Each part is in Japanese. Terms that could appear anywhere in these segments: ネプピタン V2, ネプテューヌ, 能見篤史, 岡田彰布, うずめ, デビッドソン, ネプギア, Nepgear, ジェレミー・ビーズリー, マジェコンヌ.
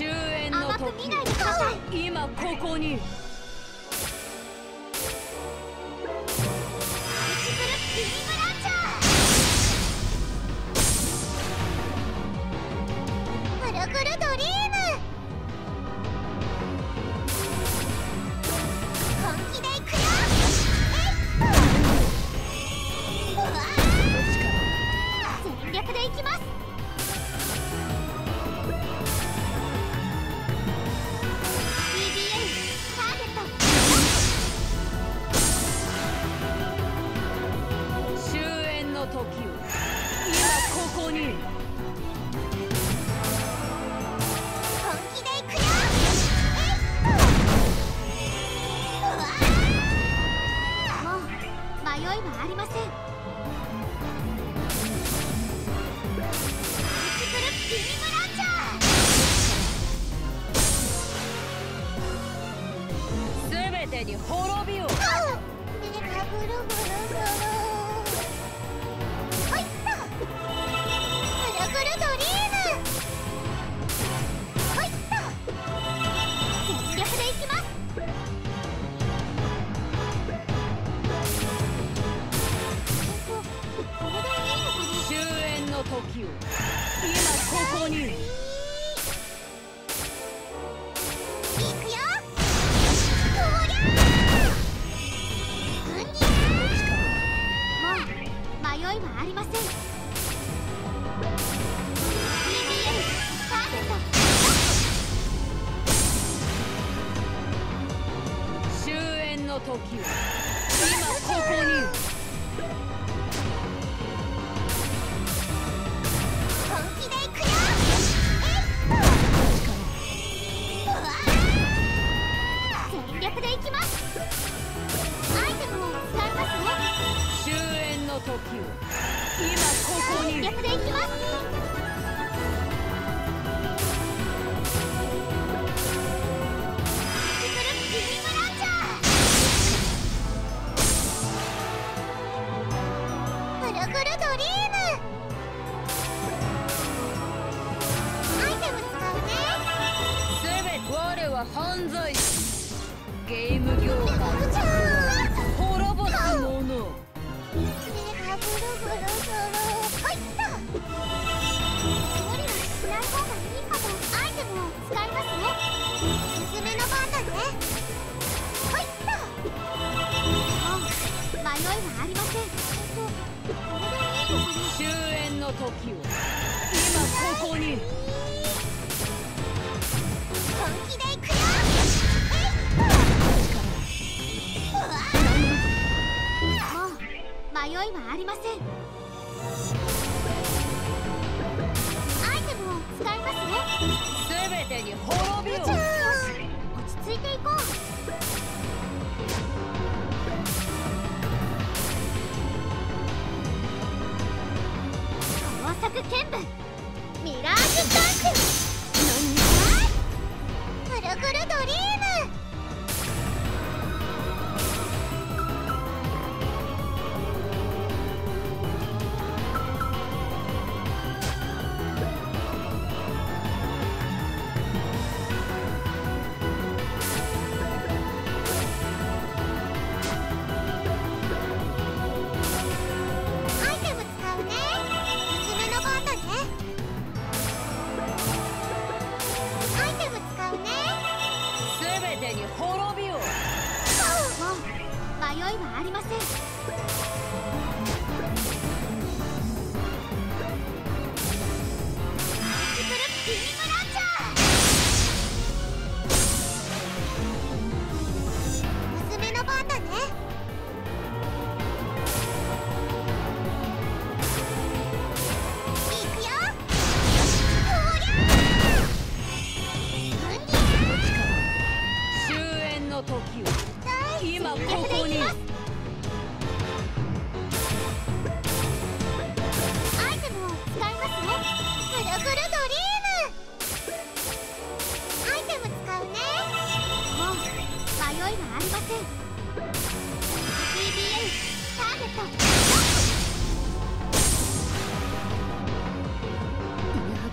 終焉の時、甘く見ないでください。今ここに。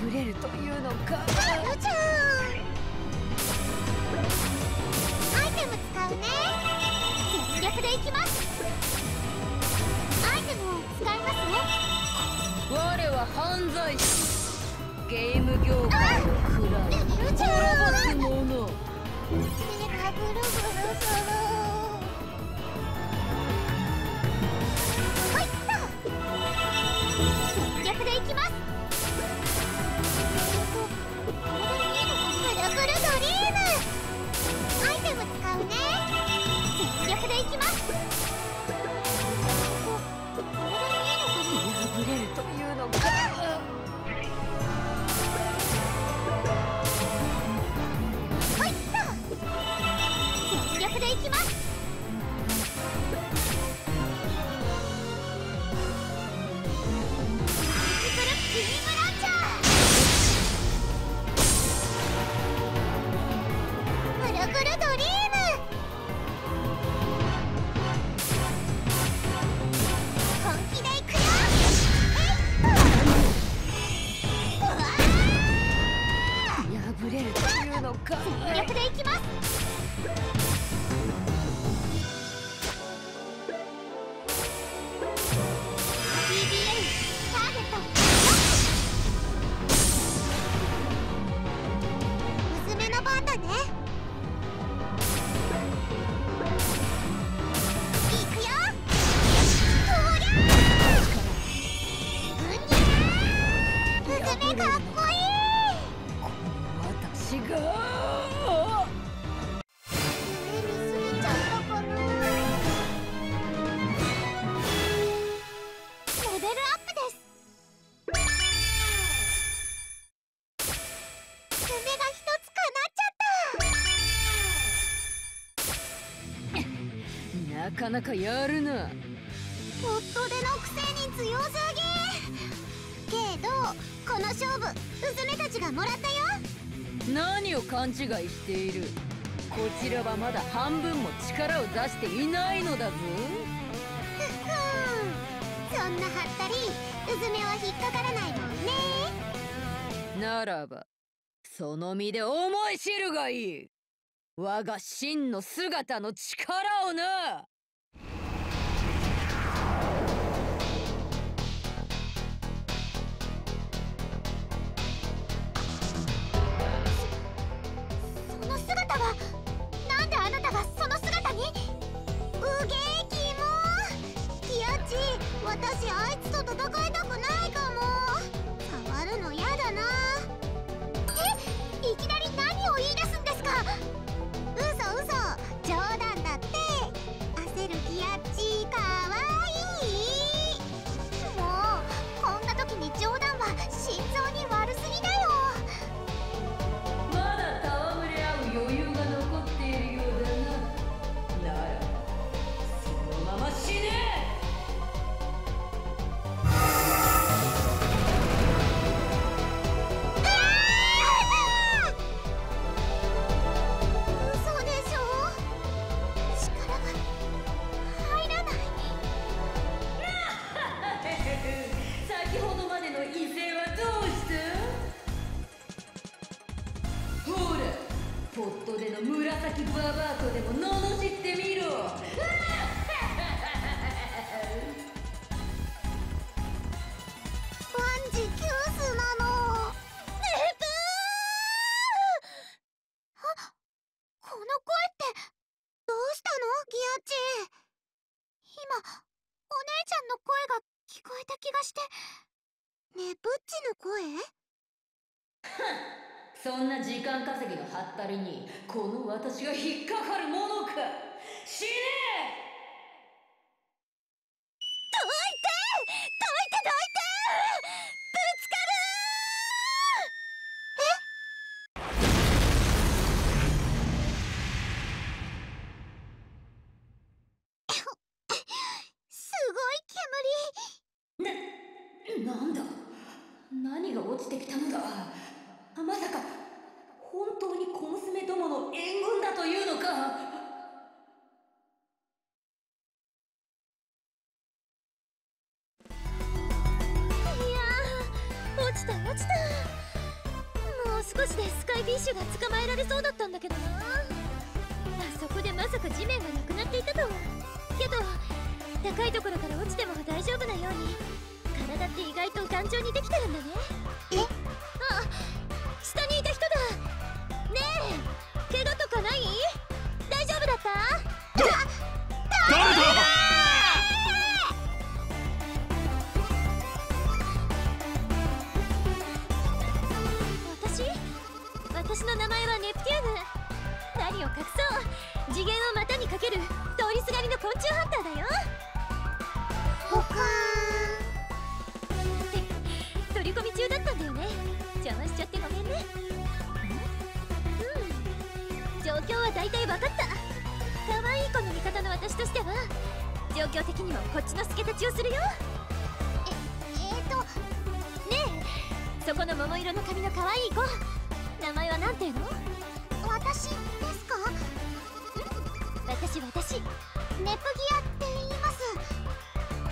ブレるというのか。全力でいきます。アイテムを使いますね。我は犯罪者、ゲーム業界を暗い滅ぼす者。全力でいきます。なかなかやるな。ポットでのくせに強すぎ。けどこの勝負娘たちがもらったよ。何を勘違いしている。こちらはまだ半分も力を出していないのだぞ。そんなはったり娘は引っかからないもんね。ならばその身で思い知るがいい。我が真の姿の力をな。その姿はなんであなたがその姿に。うげえキモ。キヤッチ、私あいつと戦いたくないかも。触るのやだな。え、いきなり何を言い出すんですか。冗談だって。焦るギアッチかわいい。もうこんな時に冗談は心臓に悪すぎだよ。まだ戯れ合う余裕が残っているようだな。ならそのまま死ね。そんな時間稼ぎのハッタリにこの私が引っかかるものか。死ね。どいてどいてどいて。ぶつかるー。えすごい煙。なんだ、何が落ちてきたのだ。まさか本当に小娘どもの援軍だというのか。いやー、落ちた落ちた。もう少しでスカイフィッシュが捕まえられそうだったんだけどな。そこでまさか地面がなくなっていたとは。けど高いところから落ちても大丈夫なように体って意外と頑丈にできてるんだね。えっ、あ、下にいた人だ。ねえ、怪我とかない？大丈夫だった？誰だ？私の名前はネプテューヌ。何を隠そう、次元を股にかける通りすがりの昆虫ハンターだよ。ほかーって取り込み中だったんだよね。邪魔しちゃってごめんね。うん、状況は大体分かった。可愛い子の味方の私としては状況的にもこっちの助太刀をするよ。ねえ、そこの桃色の髪の可愛い子、名前はなんていうの？私ですか？うん、私ネプギアって言います。うわ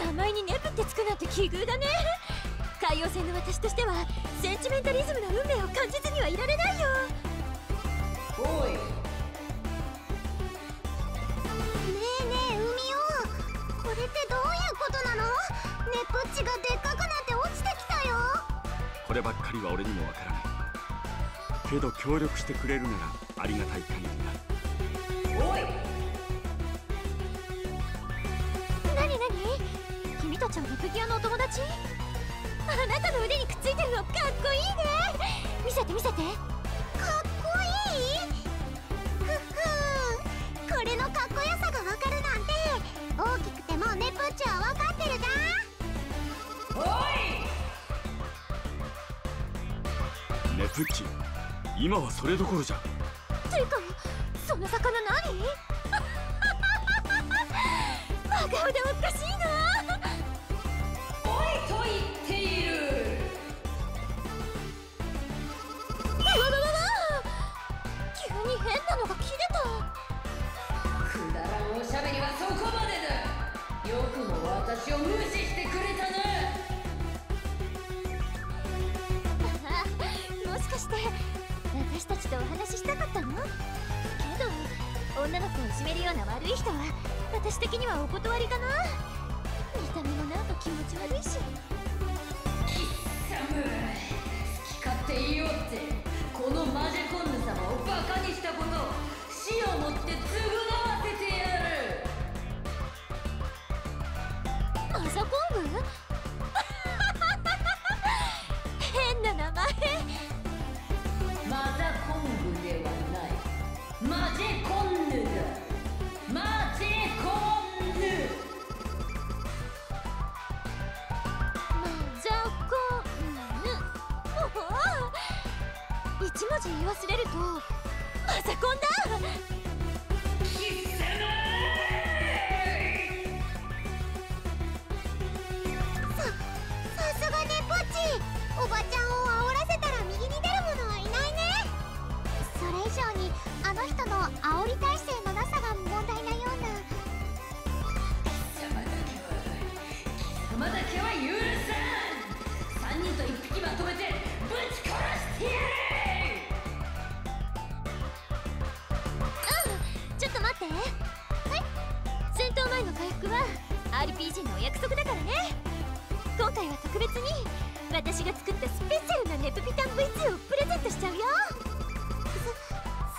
ー、名前にネプってつくなんて奇遇だね。海洋戦の私としてはセンチメンタリズムの運命を感じずにはいられないよ。おい、ねえねえ、海王、これってどういうことなの？ネプっちがでっかくなって落ちてきたよ。こればっかりは俺にもわからないけど、協力してくれるならありがたい限りだ。おい、何、君たちはNepgearのお友達？あなたの腕にくっついてるのかっこいいね。見せて。かっこいい？これのかっこよさがわかるなんて、大きくてもネプっちはわかってるだ。おい、ネプッチ、今はそれどころじゃ。てか、その魚何？真顔でおかしいな。おいと言っている。急に変なのが切れた。くだらんおしゃべりはそこまでだ。よくも私を無視してくれたな。もしかして私たちとお話ししたかったの？けど女の子をいじめるような悪い人は私的にはお断りかな。見た目もなんか気持ち悪いし。貴様、好き勝手言いおって、このマジェコンヌ様をバカにしたことを死をもって償わせてやる。マザコング？変な名前。マザコングではない、マジェコンヌだ。マジェコンヌ、マザコンヌ。おお、一文字言い忘れるとマザコンだ。貴様、さすがネプッチ、おばちゃんを煽らせたら右に出るものはいないね。それ以上にあの人の煽り体制のなさが問題なような。貴様だけは許さん。3人と1匹まとめてぶち殺してやれ。うん、ちょっと待って。はい、戦闘前の回復は RPG のお約束だからね。今回は特別に私が作ったスペシャルなネプピタン V2 をプレゼントしちゃうよ。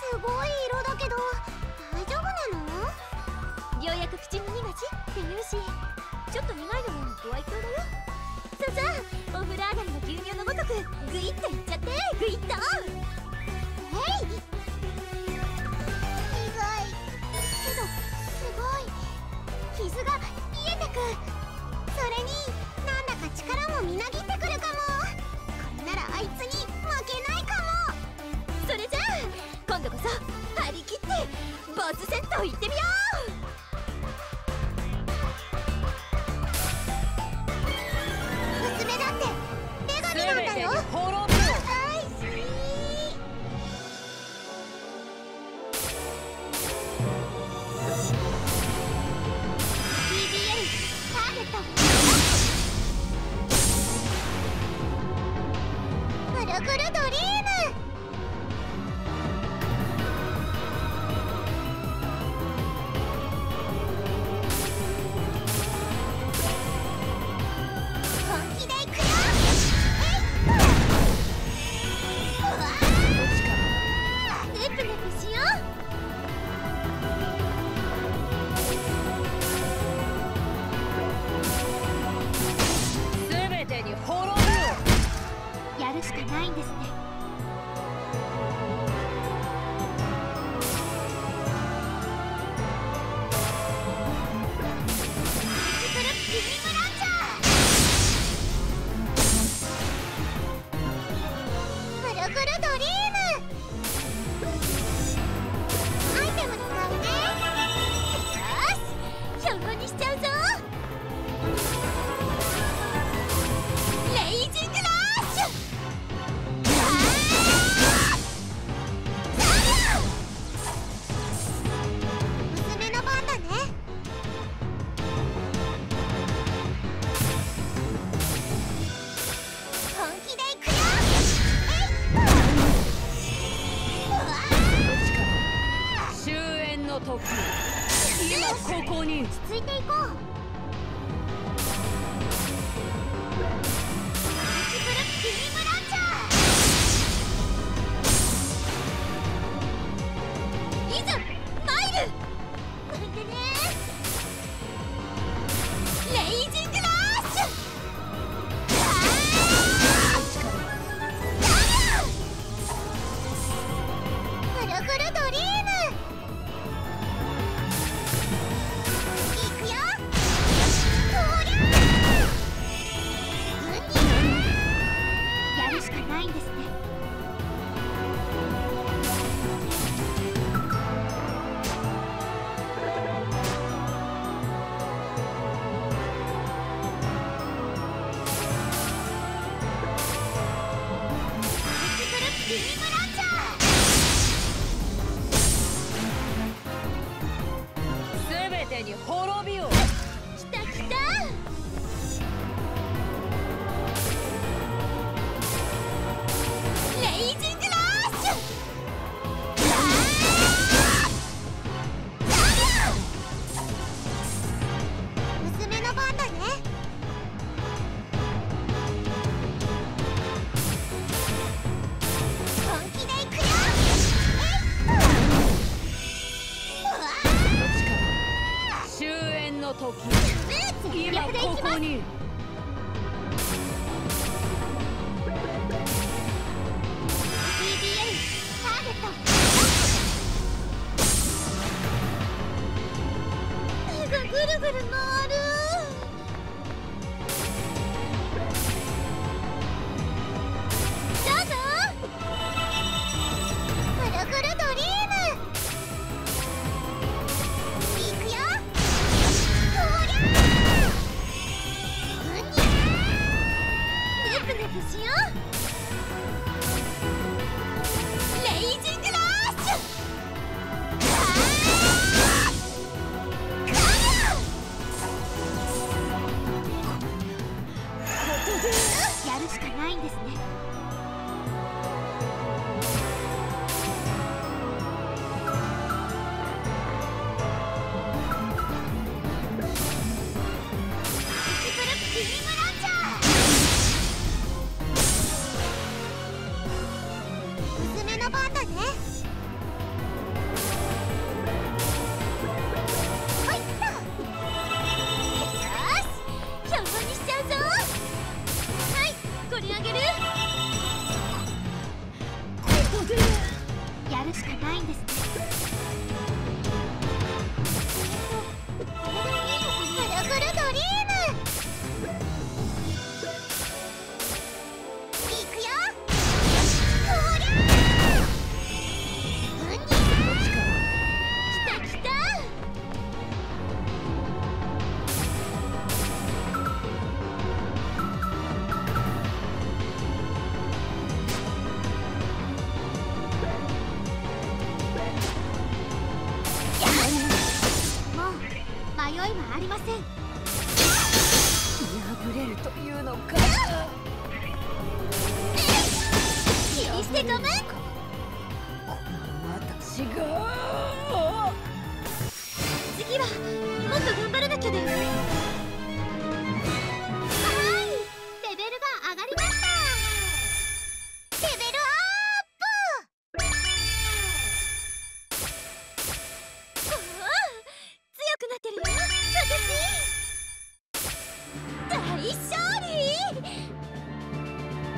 すごい色だけど大丈夫なの？ようやく口に苦しって言うし、ちょっと苦いのもご愛嬌だよ。さあお風呂上がりの牛乳のごとくグイッといっちゃって、グイッと。えい、苦いけどすごい傷が癒えてく。それになんだか力もみなぎってくるかも。これならあいつに負けないかも。それじゃあ今度こそ張り切ってボス戦闘行ってみよう。娘だって女神なんだよ。くるドリーム。送るドリーム。アイテム使ってよし、標語にしちゃうぞ。レイジングラッシュ。娘の番だね。本気でいくよ。今ここに落ち着いていこう。いざ参る。これでね、レイジングラッシュ。くるくるドリーム。今ここに手がぐるぐる回る。どうぞ、くるくるドリーム。しよう。レイジングラッシュ。やるしかないんですね。やるしかないんですね。くるくるドリーム。迷いはありません。破れるというのか。気にしてごめん。この私が。次はもっと頑張らなきゃだよ。はい、レベルが上がりました。レベルアップ。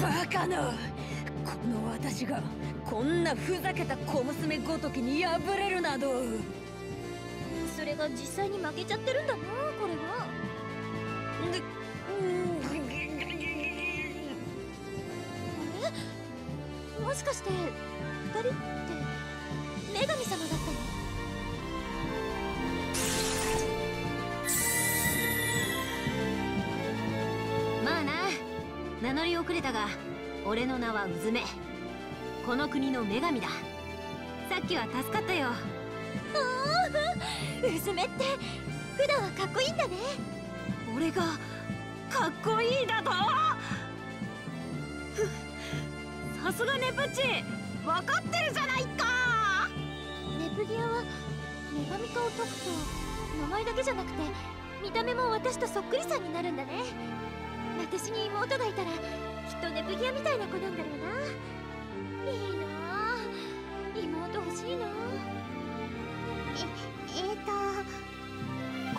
バカな、この私がこんなふざけた小娘ごときに破れるなど。それが実際に負けちゃってるんだな、これは。あれ？もしかして2人って女神様だったの？まあな、名乗り遅れたが俺の名はうずめ。この国の女神だ。さっきは助かったよ。うずめって普段はかっこいいんだね。俺がかっこいいだと？さすがネプチー、分かってるじゃないか。ネプギアは女神化を解くと名前だけじゃなくて見た目も私とそっくりさんになるんだね。私に妹がいたらきっとネプギアみたいな子なんだろうな。いいなあ、妹欲しいな。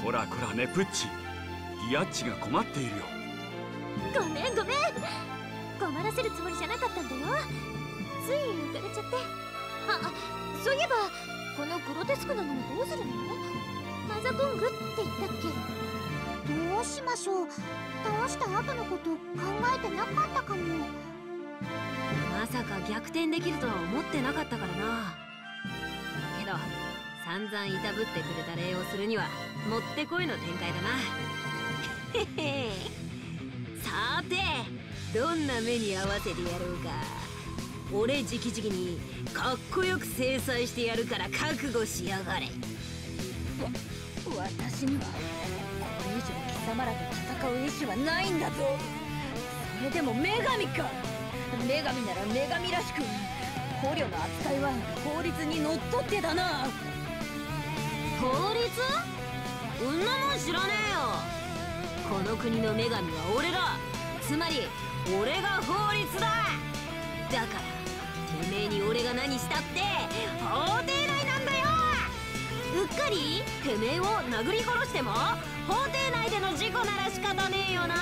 こらこらネプッチ、ギアッチが困っているよ。ごめんごめん、困らせるつもりじゃなかったんだよ。つい浮かれちゃって。あ、そういえばこのグロテスクなのはどうするの？マザコングって言ったっけ？どうしましょう、倒した後のこと考えてなかったかも。まさか逆転できるとは思ってなかったからな。けど散々いたぶってくれた礼をするにはもってこいの展開だな。へへさて、どんな目に合わせてやろうか。俺直々にかっこよく制裁してやるから覚悟しやがれ。私にはこれ以上貴様らと戦う意志はないんだぞ。それでも女神か。女神なら女神らしく、捕虜の扱いは法律にのっとってだな。法律？そんなもん知らねえよ。この国の女神は俺だ。つまり俺が法律だ。だからてめえに俺が何したって法廷内なんだよ。うっかりてめえを殴り殺しても法廷内での事故なら仕方ねえよな。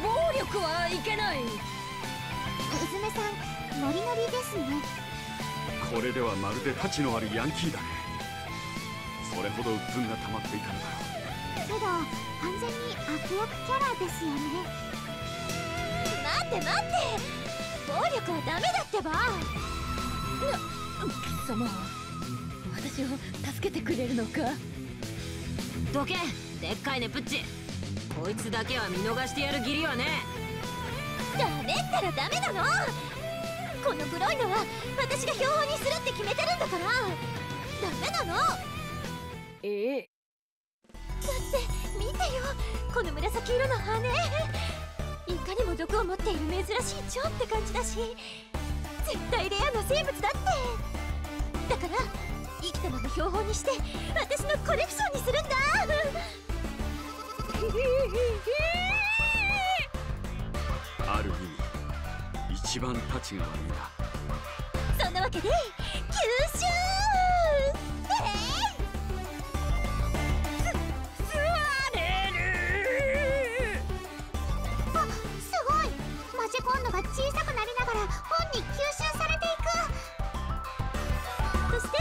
暴力はいけない。うずめさんノリノリですね。これではまるで太刀のあるヤンキーだね。それほど鬱憤が溜まっていたのだ。けど完全に悪役キャラですよね。待って待って、暴力はダメだってば。貴様、私を助けてくれるのか。どけ、でっかいねプッチ。こいつだけは見逃してやる義理はね。ダメったらダメなの。このグロいのは私が標本にするって決めてるんだからダメなの。だって見てよ、この紫色の羽、いかにも毒を持っている珍しい蝶って感じだし、絶対レアな生物だって。だから生きたまま標本にして私のコレクションにするんだ。ある意味一番たちが悪いんだ。そんなわけで吸収。吸われる。あ、すごい。マジコンドが小さくなりながら本に吸収されていく。そして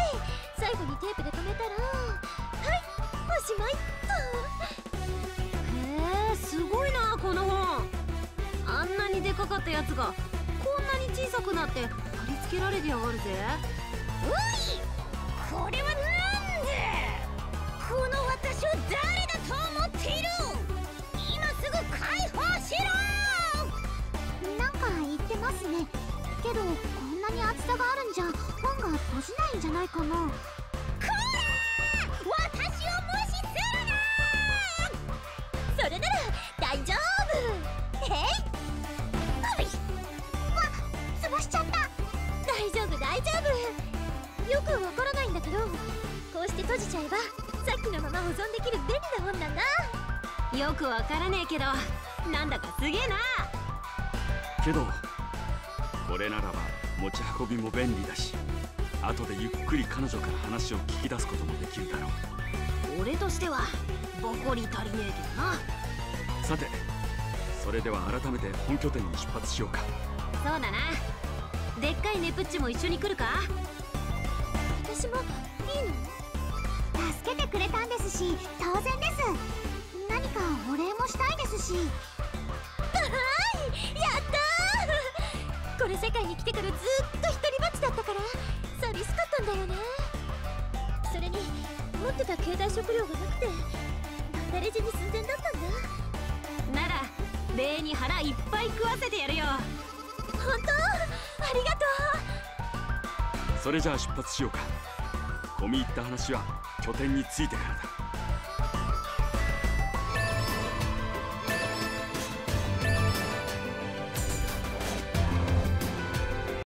最後にテープで止めたら、はい、おしまいと。へえ、すごいなこの本。あんなにでかかったやつが。小さくなって貼り付けられてやがるぜ。おい、これはなんでこの私を誰だと思っている。今すぐ解放しろ。なんか言ってますね。けどこんなに厚さがあるんじゃ本が閉じないんじゃないかな。こら、私を無視するな。それなら大丈夫。へい、よくわからないんだけど、こうして閉じちゃえばさっきのまま保存できる便利な本なんだ。よくわからねえけどなんだかすげえな。けどこれならば持ち運びも便利だし、後でゆっくり彼女から話を聞き出すこともできるだろう。俺としてはボコリ足りねえけどな。さて、それでは改めて本拠点に出発しようか。そうだな。でっかいネプッチも一緒に来るか？私もいいの？助けてくれたんですし当然です。何かお礼もしたいですし。はい、やったー。に来てからずっと一人ぼっちだったから寂しかったんだよね。それに持ってた携帯食料がなくてバンダレジに寸前だったんだ。なら礼に腹いっぱい食わせてやるよ。本当ありがとう。それじゃあ出発しようか。込み入った話は拠点についてからだ。